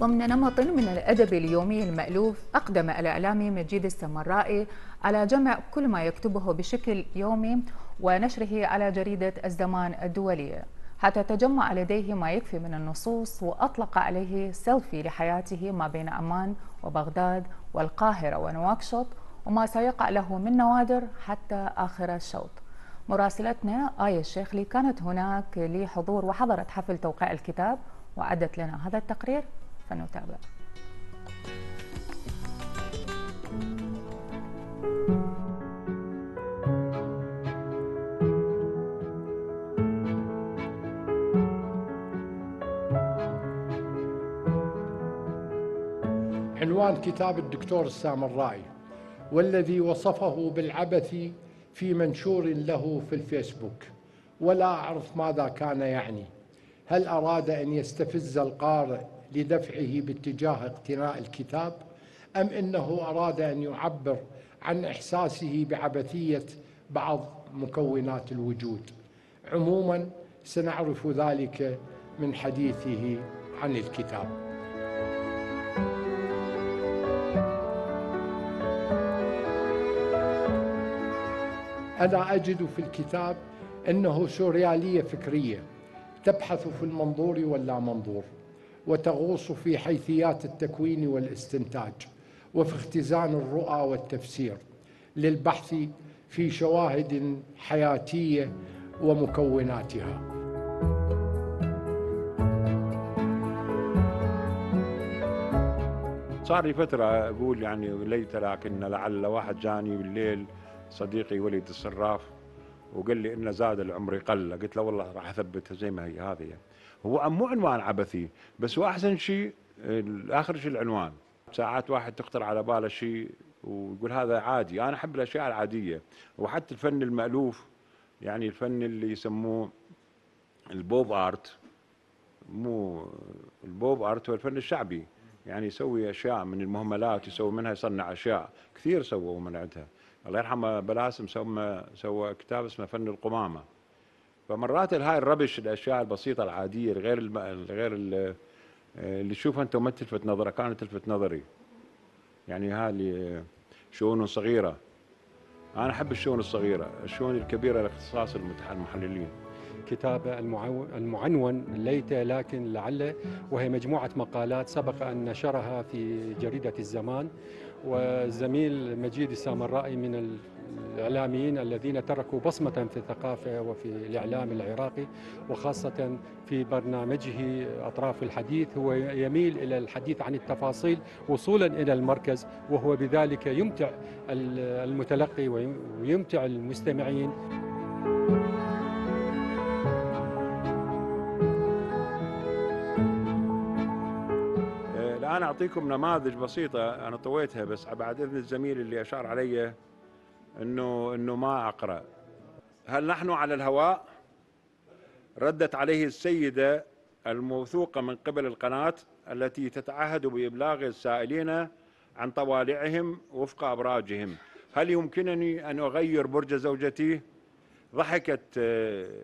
ضمن نمط من الأدب اليومي المألوف، أقدم الإعلامي مجيد السامرائي على جمع كل ما يكتبه بشكل يومي ونشره على جريدة الزمان الدولية، حتى تجمع لديه ما يكفي من النصوص، وأطلق عليه سيلفي لحياته ما بين عمان وبغداد والقاهرة ونواكشوط وما سيقع له من نوادر حتى آخر الشوط. مراسلتنا آية الشيخلي كانت هناك لحضور وحضرت حفل توقيع الكتاب وعدت لنا هذا التقرير، فنتابع. عنوان كتاب الدكتور السامرائي والذي وصفه بالعبث في منشور له في الفيسبوك، ولا أعرف ماذا كان يعني. هل أراد أن يستفز القارئ لدفعه باتجاه اقتناء الكتاب، أم أنه أراد أن يعبر عن إحساسه بعبثية بعض مكونات الوجود؟ عموماً سنعرف ذلك من حديثه عن الكتاب. أنا أجد في الكتاب أنه سوريالية فكرية تبحث في المنظور واللامنظور، وتغوص في حيثيات التكوين والاستنتاج، وفي اختزان الرؤى والتفسير للبحث في شواهد حياتية ومكوناتها. صار لي فترة أقول يعني ليت لكن لعل، واحد جاني بالليل صديقي وليد الصراف وقال لي إن زاد العمر قل. قلت له والله راح أثبتها زي ما هي هذه. هو مو عنوان عبثي، بس هو أحسن شيء آخر شيء العنوان. ساعات واحد تخطر على باله شيء ويقول هذا عادي، أنا أحب الأشياء العادية. وحتى الفن المألوف، يعني الفن اللي يسموه البوب آرت، مو البوب آرت هو الفن الشعبي، يعني يسوي أشياء من المهملات، يسوي منها يصنع أشياء كثير سووا من عندها. الله يرحمه بلاسم سوى كتاب اسمه فن القمامه. فمرات هاي الربش، الاشياء البسيطه العاديه غير اللي تشوفها انت وما تلفت نظرك، كانت تلفت نظري. يعني هاي شؤون صغيره، انا احب الشؤون الصغيره، الشؤون الكبيره لاختصاص المحللين. كتابه المعنون ليت لكن لعل، وهي مجموعه مقالات سبق ان نشرها في جريده الزمان، وزميل مجيد السامرائي من الإعلاميين الذين تركوا بصمة في الثقافة وفي الإعلام العراقي، وخاصة في برنامجه أطراف الحديث. هو يميل إلى الحديث عن التفاصيل وصولا إلى المركز، وهو بذلك يمتع المتلقي ويمتع المستمعين. أنا أعطيكم نماذج بسيطة أنا طويتها، بس بعد إذن الزميل اللي أشار علي إنه ما أقرأ. هل نحن على الهواء؟ ردت عليه السيدة الموثوقة من قبل القناة التي تتعهد بإبلاغ السائلين عن طوالعهم وفق أبراجهم. هل يمكنني أن أغير برج زوجتي؟ ضحكت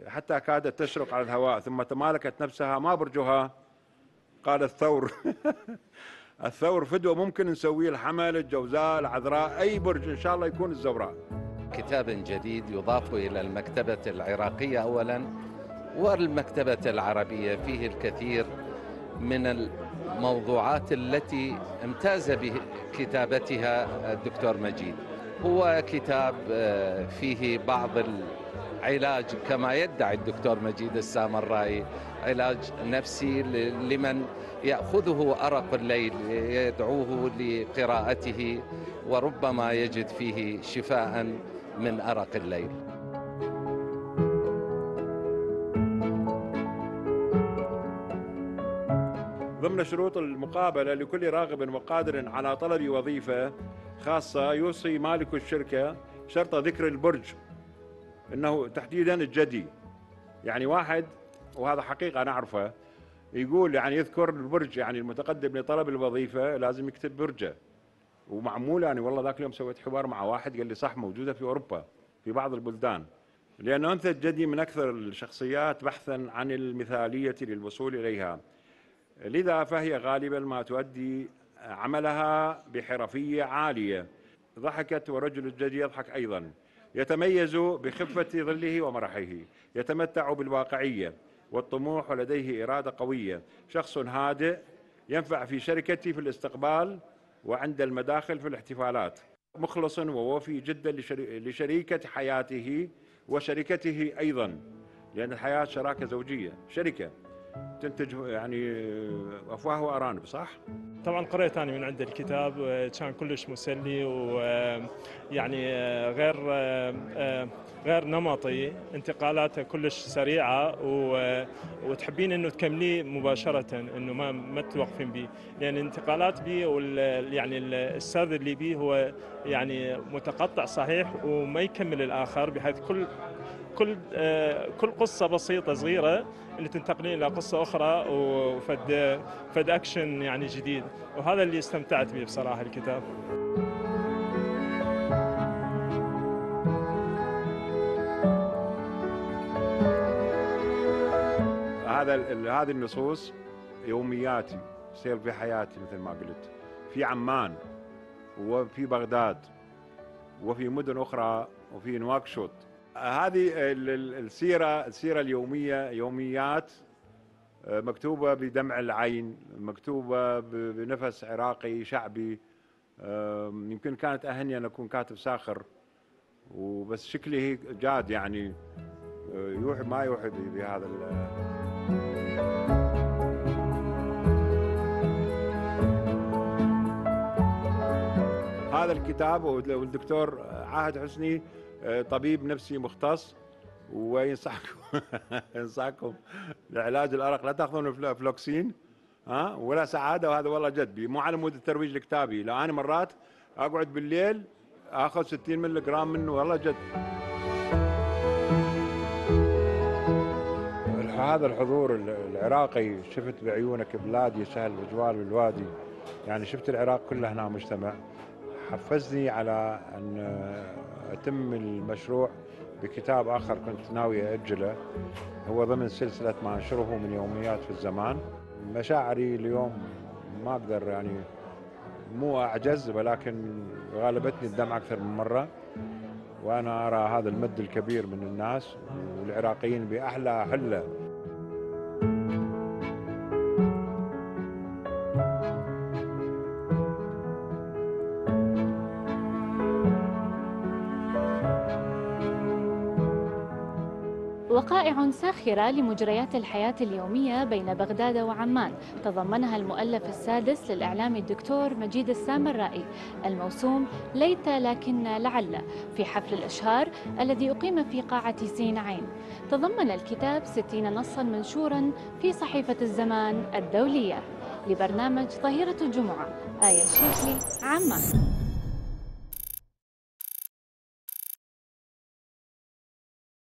حتى كادت تشرق على الهواء، ثم تمالكت نفسها. ما برجها؟ قال الثور. الثور فدوة ممكن نسويه، الحمل، الجوزاء، العذراء، أي برج إن شاء الله يكون الزوراء. كتاب جديد يضاف إلى المكتبة العراقية أولا والمكتبة العربية، فيه الكثير من الموضوعات التي امتاز بكتابتها الدكتور مجيد. هو كتاب فيه بعض علاج كما يدعي الدكتور مجيد السامرائي، علاج نفسي لمن يأخذه أرق الليل، يدعوه لقراءته وربما يجد فيه شفاء من أرق الليل. ضمن شروط المقابلة لكل راغب وقادر على طلب وظيفة خاصة يوصي مالك الشركة شرط ذكر البرج، انه تحديدا الجدي. يعني واحد، وهذا حقيقه انا اعرفه، يقول يعني يذكر البرج، يعني المتقدم لطلب الوظيفه لازم يكتب برجه. ومعمول يعني والله ذاك اليوم سويت حوار مع واحد قال لي صح موجوده في اوروبا في بعض البلدان، لانه انثى الجدي من اكثر الشخصيات بحثا عن المثاليه للوصول اليها. لذا فهي غالبا ما تؤدي عملها بحرفية عالية. ضحكت ورجل الدجى يضحك أيضا، يتميز بخفة ظله ومرحه، يتمتع بالواقعية والطموح، ولديه إرادة قوية، شخص هادئ، ينفع في شركتي في الاستقبال وعند المداخل في الاحتفالات، مخلص ووفي جدا لشريكة حياته وشركته أيضا، لأن الحياة شراكة زوجية، شركة تنتج يعني أفواه وأرانب، صح؟ طبعا قريت أنا من عند الكتاب، كان كلش مسلي ويعني غير نمطي، انتقالاته كلش سريعة وتحبين انه تكمليه مباشرة، انه ما توقفين به، لان الانتقالات به يعني السرد اللي به هو يعني متقطع صحيح وما يكمل الاخر، بحيث كل قصة بسيطة صغيرة اللي تنتقلين إلى قصة أخرى وفد أكشن يعني جديد، وهذا اللي استمتعت به بصراحة الكتاب. هذه النصوص يومياتي، سير في حياتي مثل ما قلت، في عمان وفي بغداد وفي مدن أخرى وفي نواكشوط. هذه السيرة اليومية، يوميات مكتوبة بدمع العين، مكتوبة بنفس عراقي شعبي. يمكن كانت أهني أن أكون كاتب ساخر، وبس شكله جاد يعني يوحي ما يوحي بهذا هذا الكتاب. والدكتور عاهد حسني طبيب نفسي مختص، وينصحكم لعلاج الأرق لا تاخذون فلوكسين ولا سعادة، وهذا والله جد مو على مود الترويج لكتابي، لو أنا مرات أقعد بالليل آخذ 60 ملي جرام منه والله جد. هذا الحضور العراقي، شفت بعيونك بلادي سهل بجوال الوادي، يعني شفت العراق كله هنا مجتمع، حفزني على أن أتم المشروع بكتاب آخر كنت ناوي أجله، هو ضمن سلسلة ما أنشره من يوميات في الزمان. مشاعري اليوم ما أقدر يعني مو أعجز، ولكن غالبتني الدمعة أكثر من مرة، وأنا أرى هذا المد الكبير من الناس والعراقيين بأحلى حلة. وقائع ساخرة لمجريات الحياة اليومية بين بغداد وعمان تضمنها المؤلف السادس للإعلام الدكتور مجيد السامرائي، الموسوم ليت لكن لعل، في حفل الإشهار الذي أقيم في قاعة سينعين. تضمن الكتاب 60 نصا منشورا في صحيفة الزمان الدولية. لبرنامج ظهيرة الجمعة، آية الشيخلي، عمان.